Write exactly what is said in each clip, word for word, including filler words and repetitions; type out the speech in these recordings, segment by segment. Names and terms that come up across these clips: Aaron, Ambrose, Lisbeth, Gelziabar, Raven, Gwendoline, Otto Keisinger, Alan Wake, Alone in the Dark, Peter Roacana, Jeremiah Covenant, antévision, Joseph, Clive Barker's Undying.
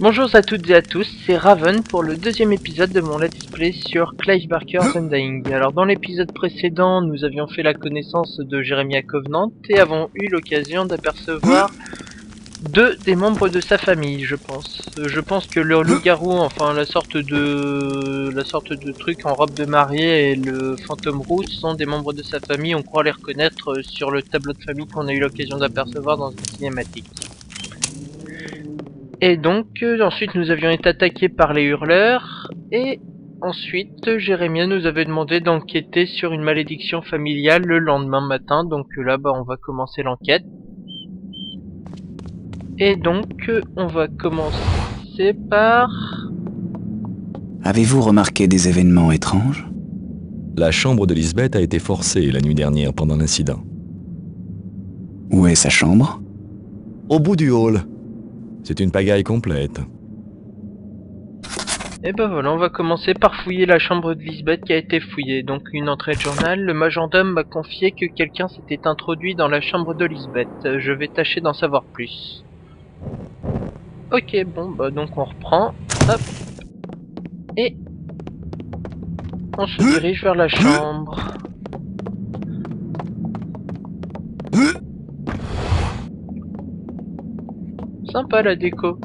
Bonjour à toutes et à tous, c'est Raven pour le deuxième épisode de mon let's play sur Clive Barker's Undying. Alors dans l'épisode précédent, nous avions fait la connaissance de Jeremiah Covenant et avons eu l'occasion d'apercevoir deux des membres de sa famille, je pense. Je pense que le loup-garou, enfin la sorte de la sorte de truc en robe de mariée et le fantôme rouge sont des membres de sa famille, on croit les reconnaître sur le tableau de famille qu'on a eu l'occasion d'apercevoir dans une cinématique. Et donc, euh, ensuite nous avions été attaqués par les hurleurs, et ensuite Jérémia nous avait demandé d'enquêter sur une malédiction familiale le lendemain matin, donc là bah, on va commencer l'enquête. Et donc, euh, on va commencer par... Avez-vous remarqué des événements étranges? La chambre de Lisbeth a été forcée la nuit dernière pendant l'incident. Où est sa chambre? Au bout du hall. C'est une pagaille complète. Et ben voilà, on va commencer par fouiller la chambre de Lisbeth qui a été fouillée. Donc une entrée de journal, le majordome m'a confié que quelqu'un s'était introduit dans la chambre de Lisbeth. Je vais tâcher d'en savoir plus. Ok, bon, bah donc on reprend. Hop. Et on se dirige vers la chambre. Sympa la déco.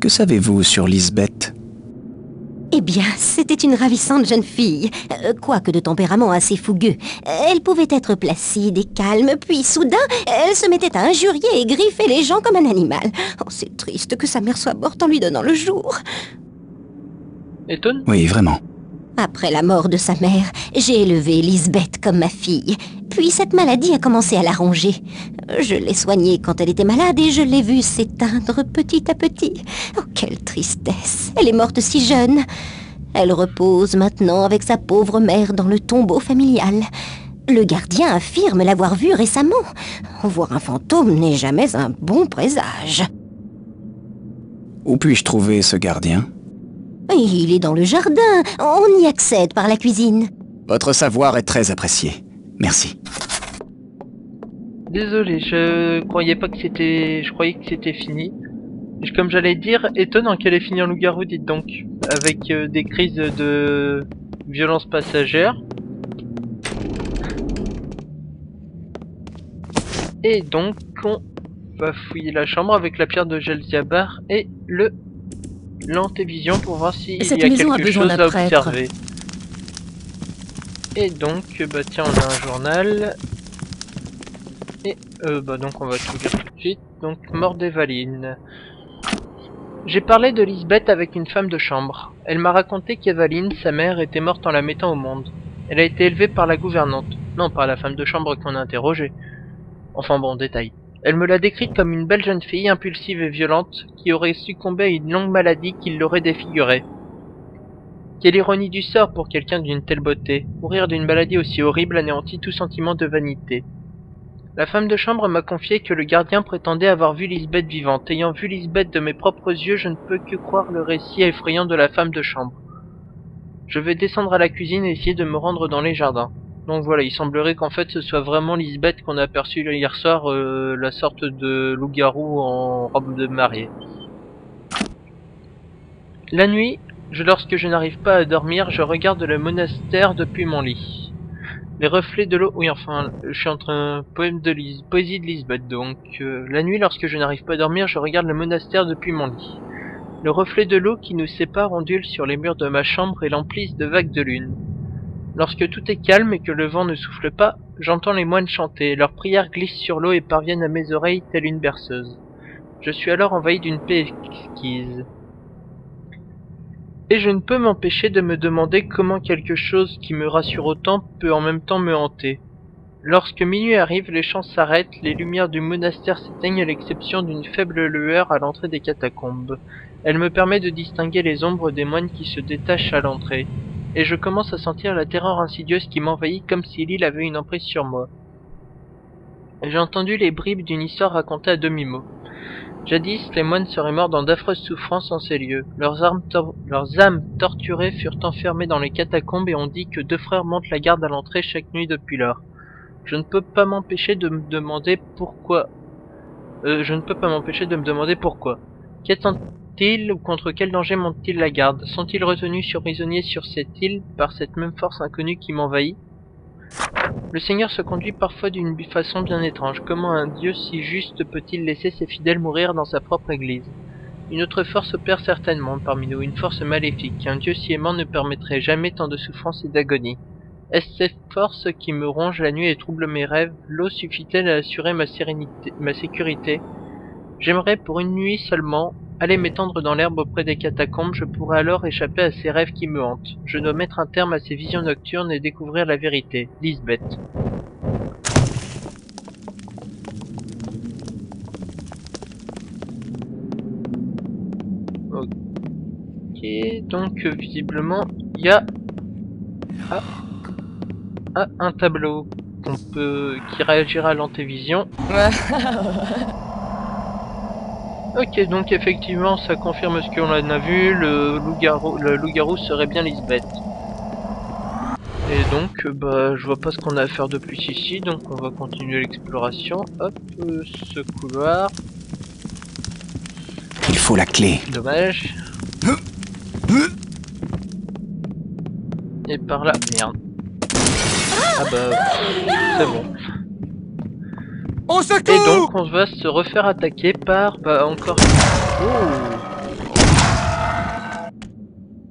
Que savez-vous sur Lisbeth? Eh bien, c'était une ravissante jeune fille, euh, quoique de tempérament assez fougueux. Elle pouvait être placide et calme, puis soudain, elle se mettait à injurier et griffer les gens comme un animal. Oh, c'est triste que sa mère soit morte en lui donnant le jour. Étonne? Oui, vraiment. Après la mort de sa mère, j'ai élevé Lisbeth comme ma fille. Puis cette maladie a commencé à la ronger. Je l'ai soignée quand elle était malade et je l'ai vue s'éteindre petit à petit. Oh, quelle tristesse! Elle est morte si jeune. Elle repose maintenant avec sa pauvre mère dans le tombeau familial. Le gardien affirme l'avoir vue récemment. Voir un fantôme n'est jamais un bon présage. Où puis-je trouver ce gardien ? Il est dans le jardin. On y accède par la cuisine. Votre savoir est très apprécié. Merci. Désolé, je croyais pas que c'était... Je croyais que c'était fini. Comme j'allais dire, étonnant qu'elle ait fini en loup-garou, dites donc. Avec euh, des crises de violence passagère. Et donc, on va fouiller la chambre avec la pierre de Gelziabar et le... l'antévision pour voir s'il si y a quelque chose à observer. Et donc, bah tiens, on a un journal. Et, euh, bah donc on va tout lire tout de suite. Donc, mort d'Evaline. J'ai parlé de Lisbeth avec une femme de chambre. Elle m'a raconté qu'Evaline, sa mère, était morte en la mettant au monde. Elle a été élevée par la gouvernante. Non, par la femme de chambre qu'on a interrogée. Enfin bon, détail. Elle me l'a décrite comme une belle jeune fille impulsive et violente qui aurait succombé à une longue maladie qui l'aurait défigurée. Quelle ironie du sort pour quelqu'un d'une telle beauté. Mourir d'une maladie aussi horrible anéantit tout sentiment de vanité. La femme de chambre m'a confié que le gardien prétendait avoir vu Lisbeth vivante. Ayant vu Lisbeth de mes propres yeux, je ne peux que croire le récit effrayant de la femme de chambre. Je vais descendre à la cuisine et essayer de me rendre dans les jardins. Donc voilà, il semblerait qu'en fait ce soit vraiment Lisbeth qu'on a aperçue hier soir, euh, la sorte de loup-garou en robe de mariée. La nuit... Lorsque je n'arrive pas à dormir, je regarde le monastère depuis mon lit. Les reflets de l'eau... Oui, enfin, je suis entre un poème de Lis... poésie de Lisbeth, donc... Euh, la nuit, lorsque je n'arrive pas à dormir, je regarde le monastère depuis mon lit. Le reflet de l'eau qui nous sépare ondule sur les murs de ma chambre et l'emplissent de vagues de lune. Lorsque tout est calme et que le vent ne souffle pas, j'entends les moines chanter. Leurs prières glissent sur l'eau et parviennent à mes oreilles telle une berceuse. Je suis alors envahi d'une paix exquise. Et je ne peux m'empêcher de me demander comment quelque chose qui me rassure autant peut en même temps me hanter. Lorsque minuit arrive, les chants s'arrêtent, les lumières du monastère s'éteignent à l'exception d'une faible lueur à l'entrée des catacombes. Elle me permet de distinguer les ombres des moines qui se détachent à l'entrée. Et je commence à sentir la terreur insidieuse qui m'envahit comme si l'île avait une emprise sur moi. J'ai entendu les bribes d'une histoire racontée à demi-mot. Jadis, les moines seraient morts dans d'affreuses souffrances en ces lieux. Leurs âmes, tor leurs âmes torturées furent enfermées dans les catacombes et on dit que deux frères montent la garde à l'entrée chaque nuit depuis lors. Je ne peux pas m'empêcher de me demander pourquoi. Euh, je ne peux pas m'empêcher de me demander pourquoi. Qu'attendent-ils ou contre quel danger montent-ils la garde? Sont-ils retenus sur prisonniers sur cette île par cette même force inconnue qui m'envahit? Le Seigneur se conduit parfois d'une façon bien étrange. Comment un Dieu si juste peut-il laisser ses fidèles mourir dans sa propre église? Une autre force opère certainement parmi nous, une force maléfique. Un Dieu si aimant ne permettrait jamais tant de souffrance et d'agonie. Est-ce cette force qui me ronge la nuit et trouble mes rêves? L'eau suffit-elle à assurer ma sérénité, ma sécurité? J'aimerais pour une nuit seulement aller m'étendre dans l'herbe auprès des catacombes, je pourrais alors échapper à ces rêves qui me hantent. Je dois mettre un terme à ces visions nocturnes et découvrir la vérité. Lisbeth. Ok, donc visiblement, il y a ah, ah, un tableau qu'on peut qui réagira à l'antévision. Ok, donc effectivement, ça confirme ce qu'on a vu, le loup-garou le loup-garou serait bien Lisbeth. Et donc, bah, je vois pas ce qu'on a à faire de plus ici, donc on va continuer l'exploration. Hop, ce couloir. Il faut la clé. Dommage. Et par là, merde. Ah bah, c'est bon. On se coupe. Et donc on va se refaire attaquer par bah encore. Oh.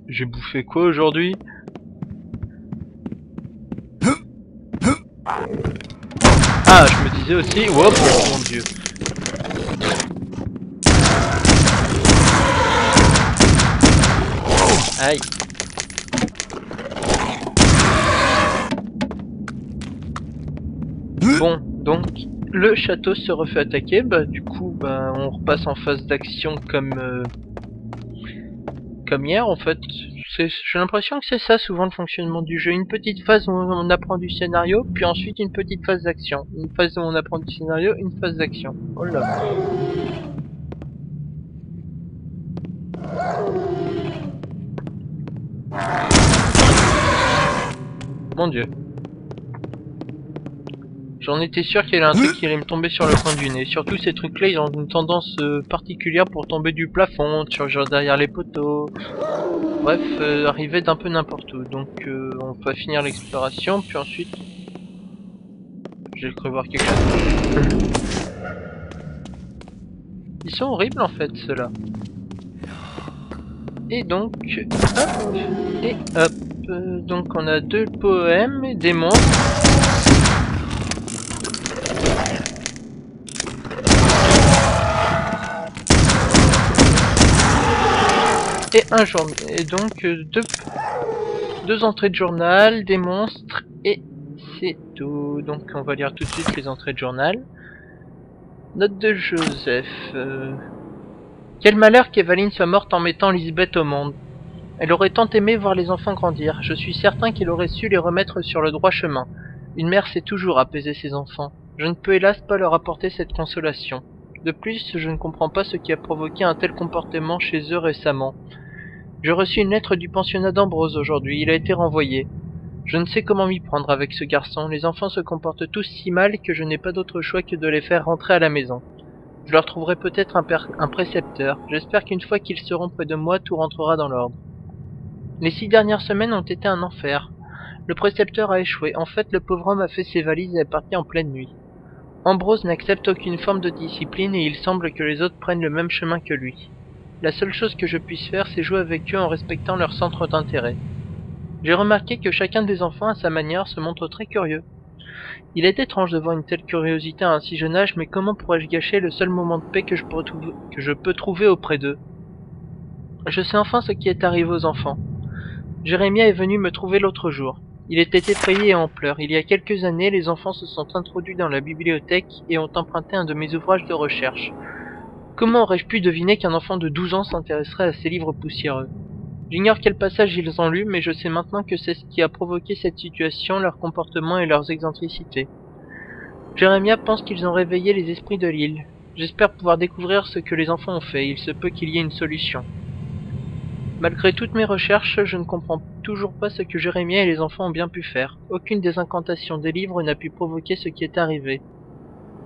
J'ai bouffé quoi aujourd'hui? Ah, je me disais aussi. Oh, oh mon Dieu. Aïe. Bon, donc le château se refait attaquer, bah du coup bah on repasse en phase d'action comme euh, comme hier en fait. J'ai l'impression que c'est ça souvent le fonctionnement du jeu, une petite phase où on apprend du scénario, puis ensuite une petite phase d'action, une phase où on apprend du scénario, une phase d'action. Oh là. Mon Dieu. J'en étais sûr qu'il y avait un truc qui allait me tomber sur le coin du nez. Surtout ces trucs-là, ils ont une tendance euh, particulière pour tomber du plafond, genre derrière les poteaux. Bref, euh, arriver d'un peu n'importe où. Donc euh, on va finir l'exploration, puis ensuite... J'ai cru voir quelque chose. Ils sont horribles en fait, ceux-là. Et donc... Hop. Et hop. Euh, donc on a deux poèmes et des monstres. Et un journal, et donc euh, deux, deux entrées de journal, des monstres, et c'est tout. Donc on va lire tout de suite les entrées de journal. Note de Joseph. Euh... Quel malheur qu'Evaline soit morte en mettant Lisbeth au monde. Elle aurait tant aimé voir les enfants grandir. Je suis certain qu'elle aurait su les remettre sur le droit chemin. Une mère sait toujours apaiser ses enfants. Je ne peux hélas pas leur apporter cette consolation. De plus, je ne comprends pas ce qui a provoqué un tel comportement chez eux récemment. J'ai reçu une lettre du pensionnat d'Ambrose aujourd'hui, il a été renvoyé. Je ne sais comment m'y prendre avec ce garçon, les enfants se comportent tous si mal que je n'ai pas d'autre choix que de les faire rentrer à la maison. Je leur trouverai peut-être un, un précepteur, j'espère qu'une fois qu'ils seront près de moi, tout rentrera dans l'ordre. Les six dernières semaines ont été un enfer. Le précepteur a échoué, en fait le pauvre homme a fait ses valises et est parti en pleine nuit. Ambrose n'accepte aucune forme de discipline et il semble que les autres prennent le même chemin que lui. La seule chose que je puisse faire, c'est jouer avec eux en respectant leur centre d'intérêt. J'ai remarqué que chacun des enfants, à sa manière, se montre très curieux. Il est étrange de voir une telle curiosité à un si jeune âge, mais comment pourrais-je gâcher le seul moment de paix que je, pourrais trouver, que je peux trouver auprès d'eux? Je sais enfin ce qui est arrivé aux enfants. Jérémia est venu me trouver l'autre jour. Il était effrayé et en pleurs. Il y a quelques années, les enfants se sont introduits dans la bibliothèque et ont emprunté un de mes ouvrages de recherche. Comment aurais-je pu deviner qu'un enfant de douze ans s'intéresserait à ces livres poussiéreux? J'ignore quel passage ils ont lu, mais je sais maintenant que c'est ce qui a provoqué cette situation, leur comportement et leurs excentricités. Jérémia pense qu'ils ont réveillé les esprits de l'île. J'espère pouvoir découvrir ce que les enfants ont fait. Il se peut qu'il y ait une solution. Malgré toutes mes recherches, je ne comprends toujours pas ce que Jérémia et les enfants ont bien pu faire. Aucune des incantations des livres n'a pu provoquer ce qui est arrivé.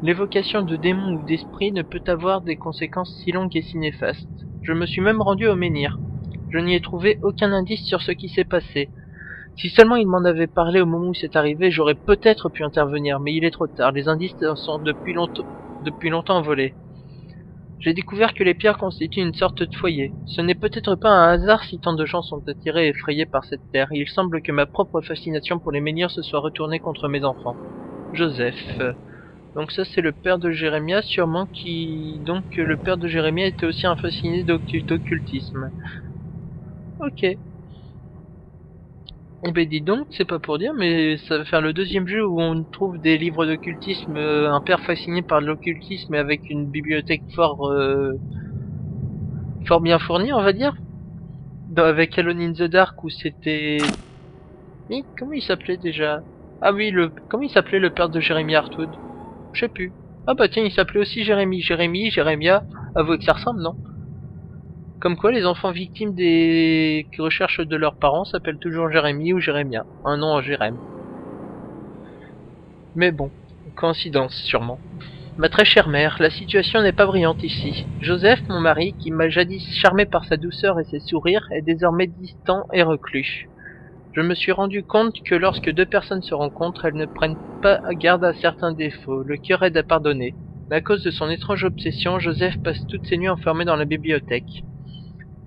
L'évocation de démons ou d'esprits ne peut avoir des conséquences si longues et si néfastes. Je me suis même rendu au menhir. Je n'y ai trouvé aucun indice sur ce qui s'est passé. Si seulement il m'en avait parlé au moment où c'est arrivé, j'aurais peut-être pu intervenir, mais il est trop tard. Les indices sont depuis longtemps, depuis longtemps volés. J'ai découvert que les pierres constituent une sorte de foyer. Ce n'est peut-être pas un hasard si tant de gens sont attirés et effrayés par cette terre. Il semble que ma propre fascination pour les menhirs se soit retournée contre mes enfants. Joseph. Donc ça c'est le père de Jérémia, sûrement qui... Donc le père de Jérémia était aussi un fasciné d'occultisme. Ok. Eh ben dis donc, c'est pas pour dire, mais ça va faire le deuxième jeu où on trouve des livres d'occultisme, euh, un père fasciné par l'occultisme et avec une bibliothèque fort... Euh, fort bien fournie, on va dire. Dans, avec Alone in the Dark où c'était... Comment il s'appelait déjà? Ah oui, le... Comment il s'appelait le père de Jérémia Hartwood? Je sais plus. Ah bah tiens, il s'appelait aussi Jérémy. Jérémy, Jérémia, avouez que ça ressemble, non? Comme quoi, les enfants victimes des recherches de leurs parents s'appellent toujours Jérémy ou Jérémia. Un nom en Jérém. Mais bon, coïncidence sûrement. Ma très chère mère, la situation n'est pas brillante ici. Joseph, mon mari, qui m'a jadis charmé par sa douceur et ses sourires, est désormais distant et reclus. Je me suis rendu compte que lorsque deux personnes se rencontrent, elles ne prennent pas garde à certains défauts. Le cœur aide à pardonner. À cause de son étrange obsession, Joseph passe toutes ses nuits enfermé dans la bibliothèque.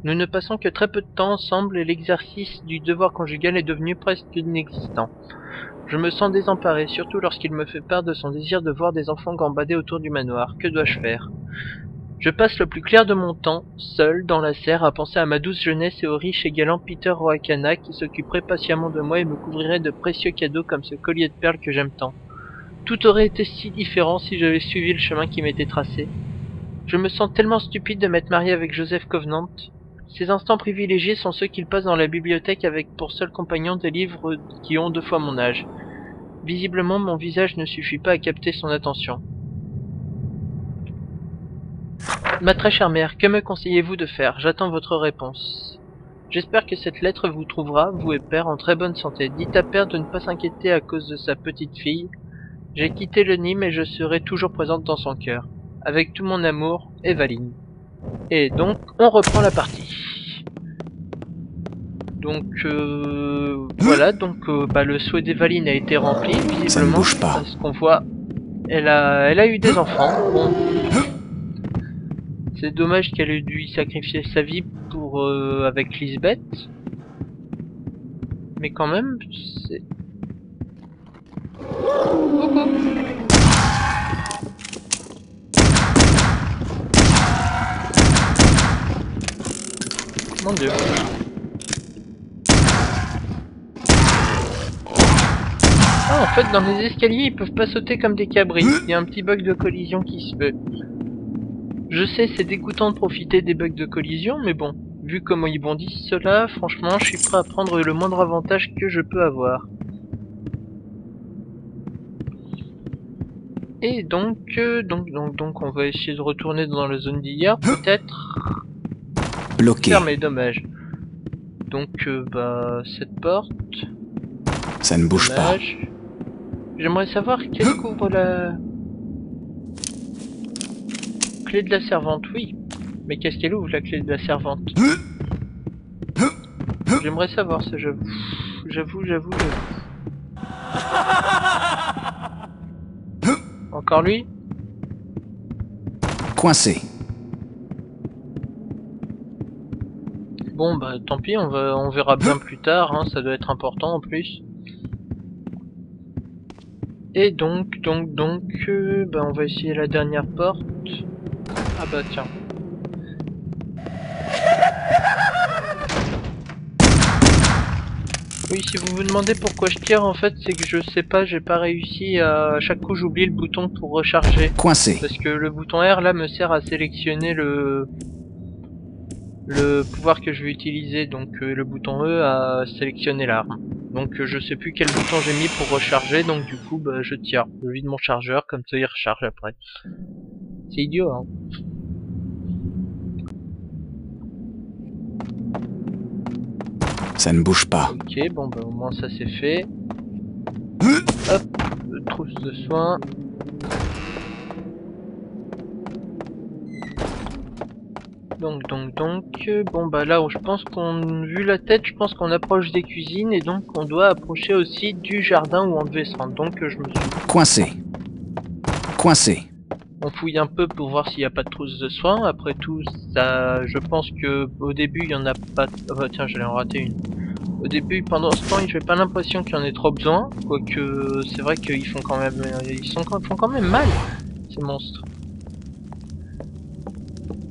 Nous ne passons que très peu de temps ensemble et l'exercice du devoir conjugal est devenu presque inexistant. Je me sens désemparé, surtout lorsqu'il me fait part de son désir de voir des enfants gambader autour du manoir. Que dois-je faire ? Je passe le plus clair de mon temps, seul, dans la serre, à penser à ma douce jeunesse et au riche et galant Peter Roacana qui s'occuperait patiemment de moi et me couvrirait de précieux cadeaux comme ce collier de perles que j'aime tant. Tout aurait été si différent si j'avais suivi le chemin qui m'était tracé. Je me sens tellement stupide de m'être marié avec Joseph Covenant. Ces instants privilégiés sont ceux qu'il passe dans la bibliothèque avec pour seul compagnon des livres qui ont deux fois mon âge. Visiblement, mon visage ne suffit pas à capter son attention. Ma très chère mère, que me conseillez-vous de faire? J'attends votre réponse. J'espère que cette lettre vous trouvera, vous et père, en très bonne santé. Dites à père de ne pas s'inquiéter à cause de sa petite fille. J'ai quitté le Nîmes et je serai toujours présente dans son cœur. Avec tout mon amour, Evaline. Et donc, on reprend la partie. Donc, euh, voilà, donc euh, bah, le souhait d'Evaline a été rempli, visiblement, parce qu'on voit, elle a, elle a eu des enfants. Bon. C'est dommage qu'elle ait dû sacrifier sa vie pour euh, avec Lisbeth. Mais quand même, c'est... Coucou. Mon dieu. Ah, en fait, dans les escaliers, ils peuvent pas sauter comme des cabris. Il y a un petit bug de collision qui se fait. Je sais, c'est dégoûtant de profiter des bugs de collision, mais bon, vu comment ils bondissent cela, franchement, je suis prêt à prendre le moindre avantage que je peux avoir. Et donc, euh, donc, donc, donc, on va essayer de retourner dans la zone d'hier, peut-être. Bloqué. Fermé, dommage. Donc, euh, bah, cette porte. Ça ne bouge dommage. Pas. J'aimerais savoir qu'est-ce qu'ouvre la... Clé de la servante, oui. Mais qu'est-ce qu'elle ouvre, la clé de la servante? J'aimerais savoir ça, j'avoue. J'avoue, j'avoue, j'avoue. Encore lui? Coincé. Bon, bah tant pis, on, va, on verra bien plus tard, hein, ça doit être important en plus. Et donc, donc, donc, euh, bah, on va essayer la dernière porte. Ah bah tiens. Oui, si vous vous demandez pourquoi je tire, en fait, c'est que je sais pas, j'ai pas réussi à... à chaque coup, j'oublie le bouton pour recharger. Coincé. Parce que le bouton R, là, me sert à sélectionner le... le pouvoir que je vais utiliser, donc euh, le bouton E à sélectionner l'arme. Donc euh, je sais plus quel bouton j'ai mis pour recharger, donc du coup, bah, je tire. Je vide mon chargeur, comme ça, il recharge après. C'est idiot, hein. Ça ne bouge pas. Ok, bon, bah, au moins ça c'est fait. Hop, trousse de soins. Donc, donc, donc... Bon, bah là, où je pense qu'on... Vu la tête, je pense qu'on approche des cuisines, et donc on doit approcher aussi du jardin où on devait se rendre. Donc, je me suis... Coincé. Coincé. On fouille un peu pour voir s'il n'y a pas de trousse de soins. Après tout, ça, je pense que au début, il n'y en a pas... Ah bah tiens, j'allais en rater une. Au début, pendant ce temps, j'ai pas l'impression qu'il y en ait trop besoin. Quoique, c'est vrai qu'ils font quand même... Ils, sont... ils font quand même mal, ces monstres.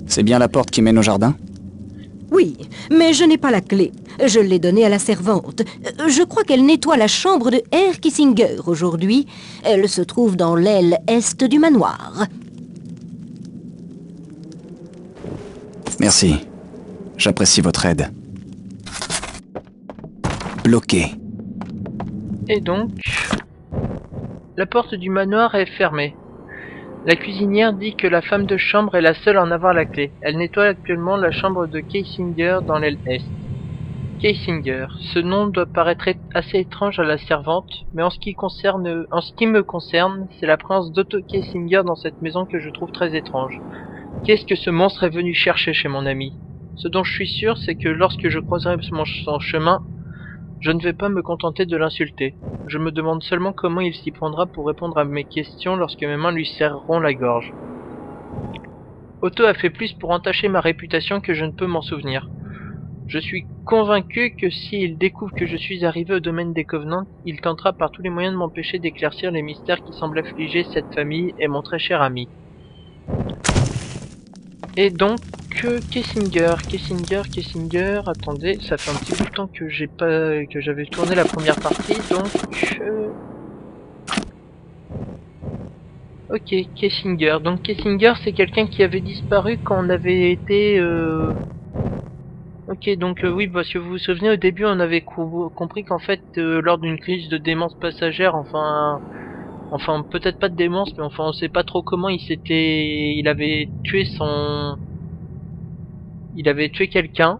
C'est bien la porte qui mène au jardin? Oui, mais je n'ai pas la clé. Je l'ai donnée à la servante. Je crois qu'elle nettoie la chambre de R. Keisinger aujourd'hui. Elle se trouve dans l'aile est du manoir. Merci. J'apprécie votre aide. Bloqué. Et donc... La porte du manoir est fermée. La cuisinière dit que la femme de chambre est la seule à en avoir la clé. Elle nettoie actuellement la chambre de Keisinger dans l'aile est. Keisinger. Ce nom doit paraître assez étrange à la servante, mais en ce qui concerne, en ce qui me concerne, c'est la présence d'Otto Keisinger dans cette maison que je trouve très étrange. Qu'est-ce que ce monstre est venu chercher chez mon ami? Ce dont je suis sûr, c'est que lorsque je croiserai son chemin, je ne vais pas me contenter de l'insulter. Je me demande seulement comment il s'y prendra pour répondre à mes questions lorsque mes mains lui serreront la gorge. Otto a fait plus pour entacher ma réputation que je ne peux m'en souvenir. Je suis convaincu que s'il découvre que je suis arrivé au domaine des Covenants, il tentera par tous les moyens de m'empêcher d'éclaircir les mystères qui semblent affliger cette famille et mon très cher ami. Et donc... Que Keisinger, Keisinger, Keisinger, attendez, ça fait un petit bout de temps que j'ai pas, que j'avais tourné la première partie, donc... Euh... Ok, Keisinger, donc Keisinger c'est quelqu'un qui avait disparu quand on avait été... Euh... Ok, donc euh, oui, bah, si vous vous souvenez, au début on avait co compris qu'en fait, euh, lors d'une crise de démence passagère, enfin... Enfin, peut-être pas de démence, mais enfin on sait pas trop comment il s'était... Il avait tué son... Il avait tué quelqu'un,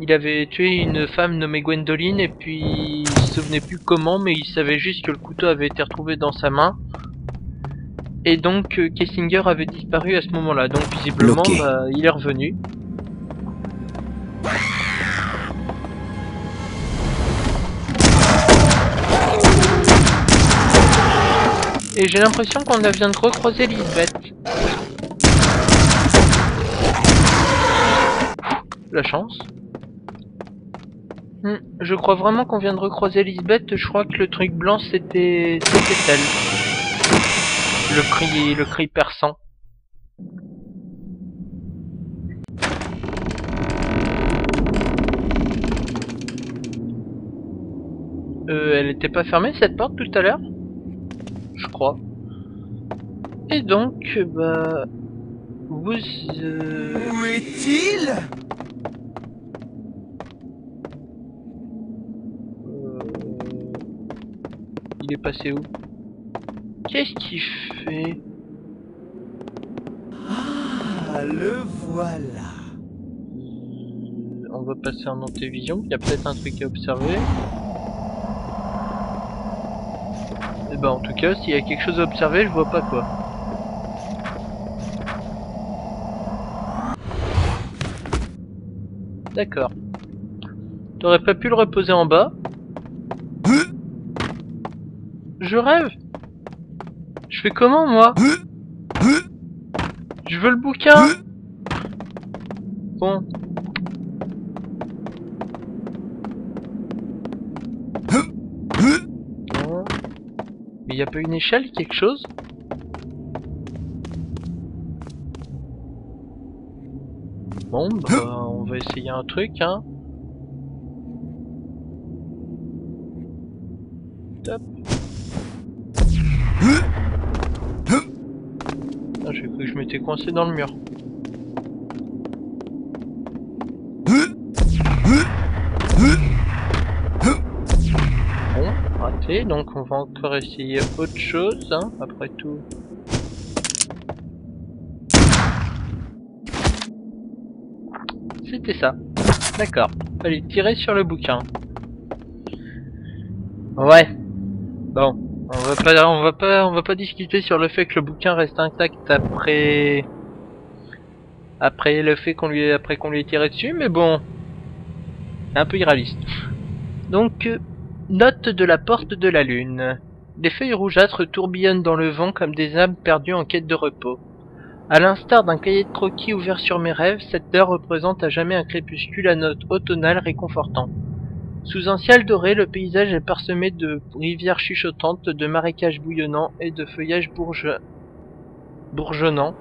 il avait tué une femme nommée Gwendoline, et puis il se souvenait plus comment, mais il savait juste que le couteau avait été retrouvé dans sa main. Et donc Keisinger avait disparu à ce moment-là, donc visiblement bah, il est revenu. Et j'ai l'impression qu'on vient de recroiser Lisbeth. La chance. Hmm, je crois vraiment qu'on vient de recroiser Lisbeth. Je crois que le truc blanc c'était c'était elle. Le cri, le cri perçant. Euh, elle n'était pas fermée cette porte tout à l'heure, je crois. Et donc, bah, vous. Euh... Où est-il? Il est passé où? Qu'est-ce qu'il fait? Ah, le voilà. On va passer en antévision, il y a peut-être un truc à observer. Et bah en tout cas, s'il y a quelque chose à observer, je vois pas quoi. D'accord. T'aurais pas pu le reposer en bas? Je rêve. Je fais comment moi? Je veux le bouquin. Bon. Bon. Mais y a pas une échelle, quelque chose? Bon, bah, on va essayer un truc, hein. Top. Ah, j'ai cru que je m'étais coincé dans le mur. Bon, raté, donc on va encore essayer autre chose, hein, après tout. C'était ça. D'accord, fallait tirer sur le bouquin. Ouais. Bon. On va pas, on va pas, on va pas discuter sur le fait que le bouquin reste intact après après le fait qu'on lui après qu'on lui ait tiré dessus, mais bon, un peu irréaliste. Donc, euh, note de la porte de la lune. Des feuilles rougeâtres tourbillonnent dans le vent comme des âmes perdues en quête de repos. À l'instar d'un cahier de croquis ouvert sur mes rêves, cette heure représente à jamais un crépuscule à note automnale réconfortant. Sous un ciel doré, le paysage est parsemé de rivières chuchotantes, de marécages bouillonnants et de feuillages bourge... bourgeonnants.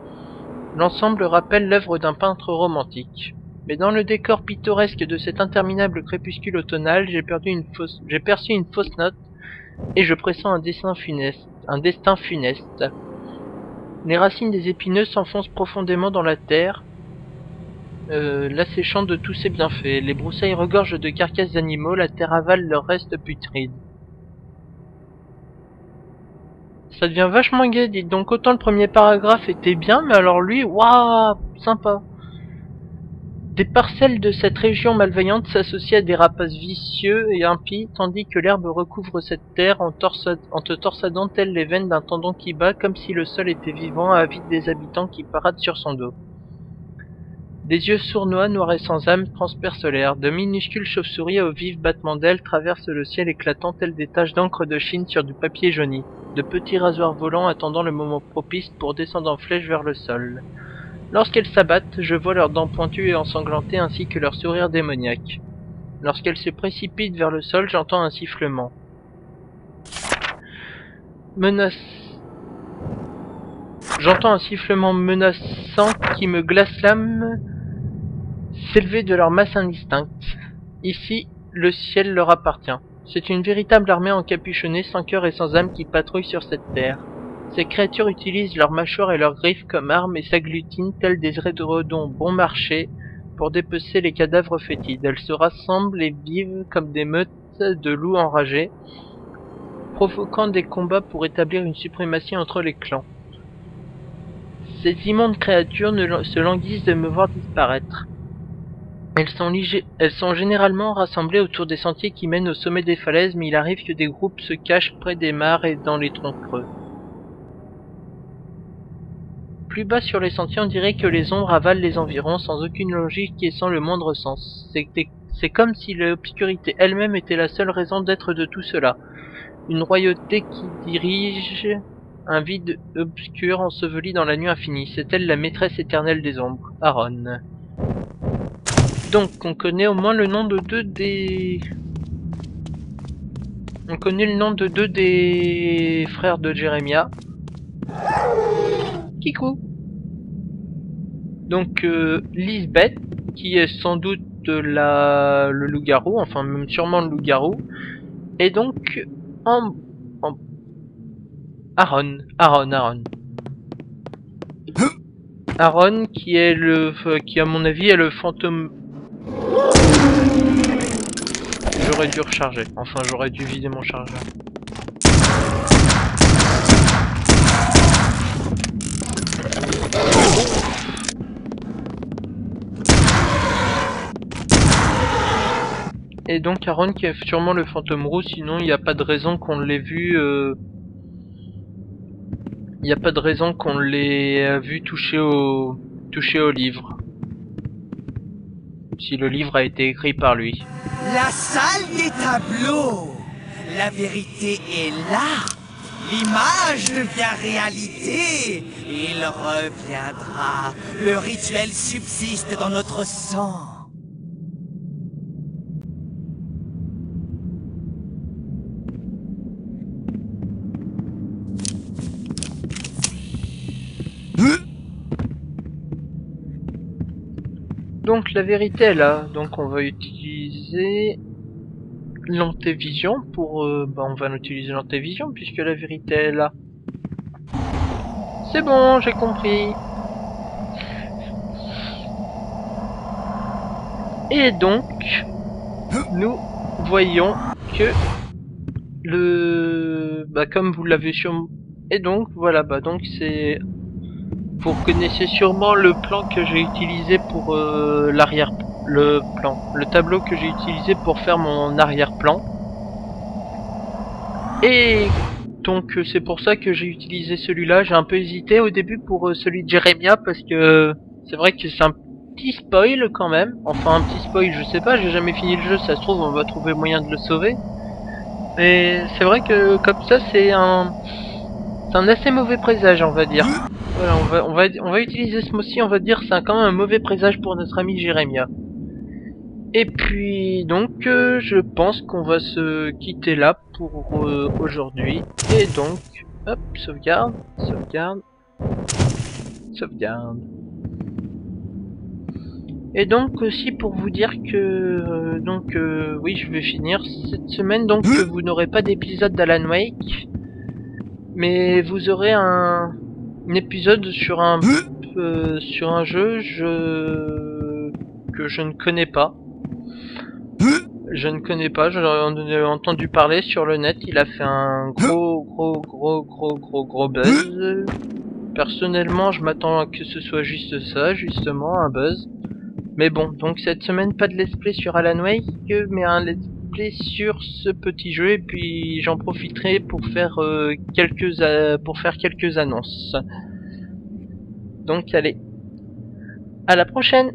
L'ensemble rappelle l'œuvre d'un peintre romantique. Mais dans le décor pittoresque de cet interminable crépuscule automnal, j'ai perdu une fausse... j'ai perçu une fausse note et je pressens un destin funeste. Un destin funeste. Les racines des épineux s'enfoncent profondément dans la terre, euh, l'asséchant de tous ses bienfaits. Les broussailles regorgent de carcasses d'animaux, la terre avale leurs restes putrides. Ça devient vachement gai, dites donc. Autant le premier paragraphe était bien, mais alors lui, waouh, sympa. Des parcelles de cette région malveillante s'associent à des rapaces vicieux et impies, tandis que l'herbe recouvre cette terre en, torsa, en te torsadant telles les veines d'un tendon qui bat, comme si le sol était vivant, avide des habitants qui paradent sur son dos. Des yeux sournois, noirs et sans âme, transpercent l'air. De minuscules chauves-souris au vif battement d'ailes traversent le ciel éclatant telles des taches d'encre de Chine sur du papier jauni. De petits rasoirs volants attendant le moment propice pour descendre en flèche vers le sol. Lorsqu'elles s'abattent, je vois leurs dents pointues et ensanglantées ainsi que leur sourire démoniaque. Lorsqu'elles se précipitent vers le sol, j'entends un sifflement. Menace. J'entends un sifflement menaçant qui me glace l'âme s'élever de leur masse indistincte. Ici, le ciel leur appartient. C'est une véritable armée encapuchonnée, sans cœur et sans âme qui patrouille sur cette terre. Ces créatures utilisent leurs mâchoires et leurs griffes comme armes et s'agglutinent tels des édredons bon marché pour dépecer les cadavres fétides. Elles se rassemblent et vivent comme des meutes de loups enragés, provoquant des combats pour établir une suprématie entre les clans. Ces immondes créatures ne se languissent de me voir disparaître. Elles sont, ligé... Elles sont généralement rassemblées autour des sentiers qui mènent au sommet des falaises, mais il arrive que des groupes se cachent près des mares et dans les troncs creux. Plus bas sur les sentiers, on dirait que les ombres avalent les environs sans aucune logique et sans le moindre sens. C'est comme si l'obscurité elle-même était la seule raison d'être de tout cela. Une royauté qui dirige un vide obscur enseveli dans la nuit infinie. C'est elle la maîtresse éternelle des ombres, Aaron. Donc, on connaît au moins le nom de deux des... On connaît le nom de deux des frères de Jérémia. Kikou. Donc euh, Lisbeth, qui est sans doute la... le loup-garou, enfin même sûrement le loup-garou, et donc en... en... Aaron, Aaron, Aaron, Aaron qui est le, qui à mon avis est le fantôme. J'aurais dû recharger, enfin j'aurais dû vider mon chargeur. Et donc Aaron qui est sûrement le fantôme roux, sinon il n'y a pas de raison qu'on l'ait vu... Euh... Il n'y a pas de raison qu'on l'ait vu toucher au... toucher au livre. Si le livre a été écrit par lui. La salle des tableaux. La vérité est là. L'image devient réalité. Il reviendra. Le rituel subsiste dans notre sang. Donc la vérité est là, donc on va utiliser l'antévision pour... Euh, bah on va utiliser l'antévision puisque la vérité est là. C'est bon, j'ai compris. Et donc, nous voyons que le... Bah comme vous l'avez sûrement... Et donc voilà, bah donc c'est... Vous reconnaissez sûrement le plan que j'ai utilisé pour euh, l'arrière, le plan, le tableau que j'ai utilisé pour faire mon arrière-plan. Et donc c'est pour ça que j'ai utilisé celui-là. J'ai un peu hésité au début pour euh, celui de Jérémia parce que C'est vrai que c'est un petit spoil quand même. Enfin un petit spoil, je sais pas, j'ai jamais fini le jeu, ça se trouve on va trouver moyen de le sauver. Mais c'est vrai que comme ça c'est un... c'est un assez mauvais présage on va dire. Voilà, on va, on va, on va utiliser ce mot-ci, on va dire c'est quand même un mauvais présage pour notre ami Jeremiah. Et puis donc euh, je pense qu'on va se quitter là pour euh, aujourd'hui. Et donc, hop, sauvegarde, sauvegarde, sauvegarde. Et donc aussi pour vous dire que euh, donc euh, oui je vais finir cette semaine, donc euh, vous n'aurez pas d'épisode d'Alan Wake, mais vous aurez un, un épisode sur un euh, sur un jeu je, que je ne connais pas. Je ne connais pas, j'en ai entendu parler sur le net, il a fait un gros gros gros gros gros gros buzz. Personnellement je m'attends à que ce soit juste ça, justement, un buzz. Mais bon, donc cette semaine pas de let's play sur Alan Wake, mais un let's play sur ce petit jeu, et puis j'en profiterai pour faire euh, quelques euh, pour faire quelques annonces. Donc allez, à la prochaine.